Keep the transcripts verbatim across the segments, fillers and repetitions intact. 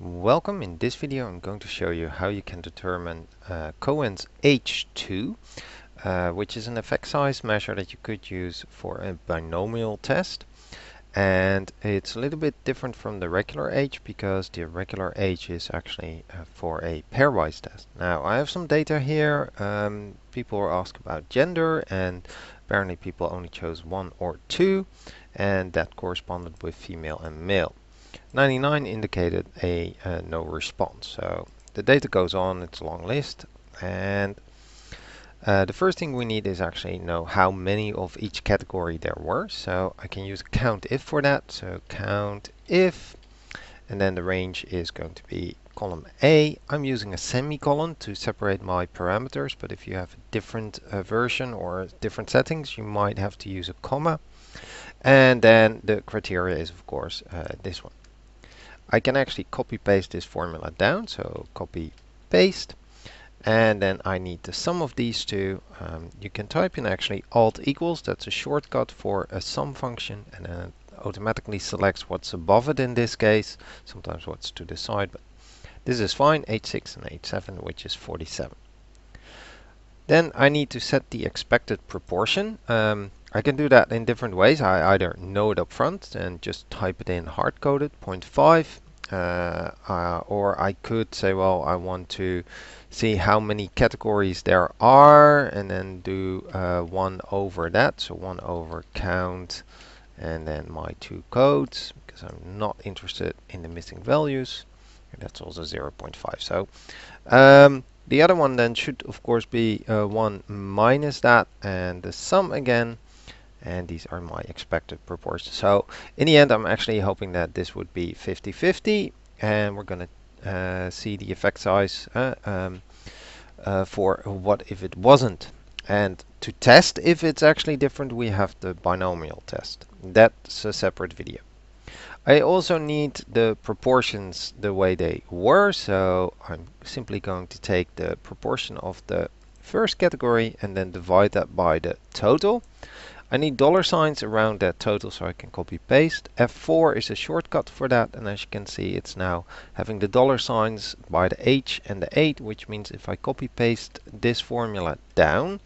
Welcome. In this video I'm going to show you how you can determine uh, Cohen's H two, uh, which is an effect size measure that you could use for a binomial test. And it's a little bit different from the regular H, because the regular H is actually uh, for a pairwise test. Now I have some data here. Um, people were asked about gender, and apparently people only chose one or two, and that corresponded with female and male. ninety-nine indicated a uh, no response. So the data goes on, it's a long list, and uh, the first thing we need is actually know how many of each category there were. So I can use COUNTIF for that. So COUNTIF, and then the range is going to be column A. I'm using a semicolon to separate my parameters, but if you have a different uh, version or different settings, you might have to use a comma. And then the criteria is, of course, uh, this one. I can actually copy paste this formula down, so copy paste, and then I need the sum of these two. Um, you can type in actually Alt equals, that's a shortcut for a sum function, and then it automatically selects what's above it in this case, sometimes what's to the side, but this is fine, H six and H seven, which is forty-seven. Then I need to set the expected proportion. Um, I can do that in different ways. I either know it up front and just type it in hard-coded, zero point five, uh, uh, or I could say, well, I want to see how many categories there are, and then do uh, one over that, so one over count, and then my two codes, because I'm not interested in the missing values. And that's also zero point five. So. Um, The other one then should, of course, be uh, one minus that, and the sum again, and these are my expected proportions. So in the end, I'm actually hoping that this would be fifty fifty, and we're going to uh, see the effect size uh, um, uh, for what if it wasn't. And to test if it's actually different, we have the binomial test. That's a separate video. I also need the proportions the way they were, so I'm simply going to take the proportion of the first category and then divide that by the total. I need dollar signs around that total, so I can copy paste. F four is a shortcut for that, and as you can see, it's now having the dollar signs by the H and the eight, which means if I copy paste this formula down,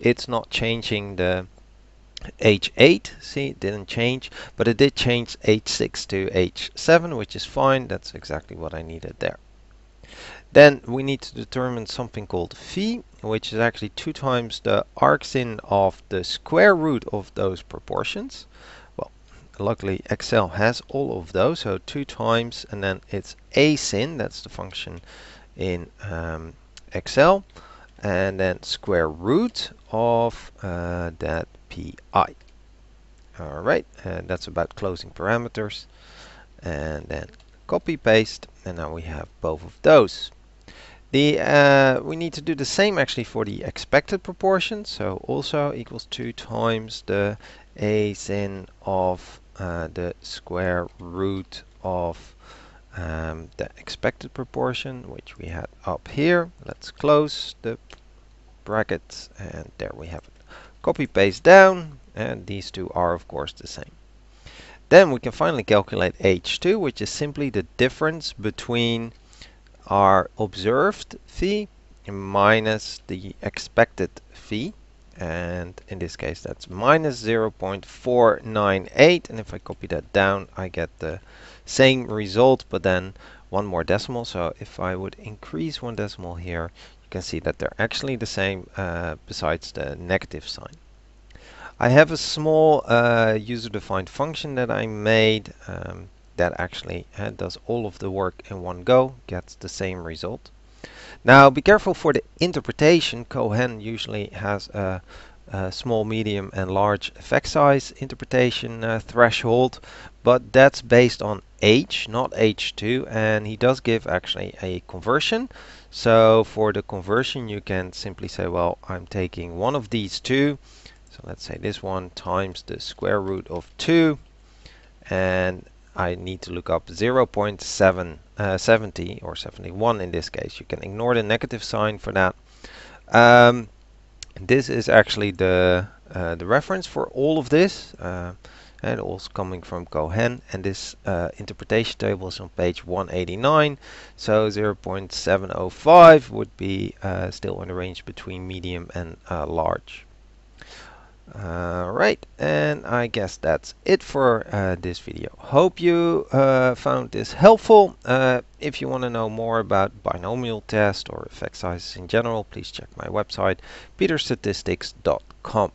it's not changing the H eight, see, it didn't change, but it did change H six to H seven, which is fine. That's exactly what I needed there. Then we need to determine something called phi, which is actually two times the arcsin of the square root of those proportions. Well, luckily Excel has all of those, so two times, and then it's asin, that's the function in um, Excel, and then square root of uh, that P I. Alright, and that's about closing parameters. And then copy paste, and now we have both of those. The uh, we need to do the same actually for the expected proportion, so also equals two times the asin of uh, the square root of um, the expected proportion, which we had up here. Let's close the brackets, and there we have it. Copy paste down, and these two are of course the same. Then we can finally calculate H two, which is simply the difference between our observed phi minus the expected phi, and in this case that's minus zero point four nine eight, and if I copy that down I get the same result, but then one more decimal. So if I would increase one decimal here, can see that they're actually the same, uh, besides the negative sign. I have a small uh, user-defined function that I made um, that actually uh, does all of the work in one go, gets the same result. Now be careful for the interpretation. Cohen usually has a, a small, medium and large effect size interpretation uh, threshold, but that's based on H, not H two, and he does give actually a conversion. So for the conversion you can simply say, well, I'm taking one of these two, so let's say this one, times the square root of two, and I need to look up zero point seven, uh, seventy or seventy-one in this case. You can ignore the negative sign for that. Um, this is actually the, uh, the reference for all of this. Uh, and also coming from Cohen, and this uh, interpretation table is on page one eighty-nine, so zero point seven zero five would be uh, still in the range between medium and uh, large. Alright, and I guess that's it for uh, this video. Hope you uh, found this helpful. Uh, if you want to know more about binomial tests or effect sizes in general, please check my website, Peter Statistics dot com.